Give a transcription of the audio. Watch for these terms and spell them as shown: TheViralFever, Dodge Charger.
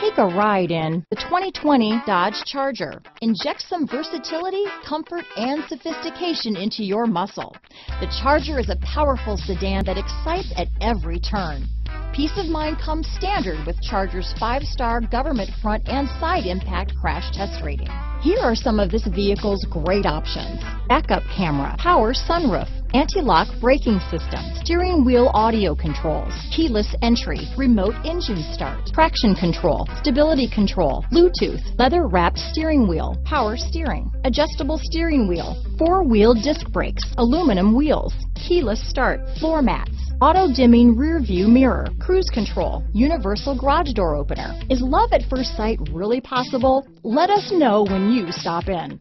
Take a ride in the 2020 Dodge Charger. Inject some versatility, comfort, and sophistication into your muscle. The Charger is a powerful sedan that excites at every turn. Peace of mind comes standard with Charger's 5-star government front and side impact crash test rating. Here are some of this vehicle's great options: backup camera, power sunroof, anti-lock braking system, steering wheel audio controls, keyless entry, remote engine start, traction control, stability control, Bluetooth, leather-wrapped steering wheel, power steering, adjustable steering wheel, four-wheel disc brakes, aluminum wheels, keyless start, floor mats, auto-dimming rear-view mirror, cruise control, universal garage door opener. Is love at first sight really possible? Let us know when you stop in.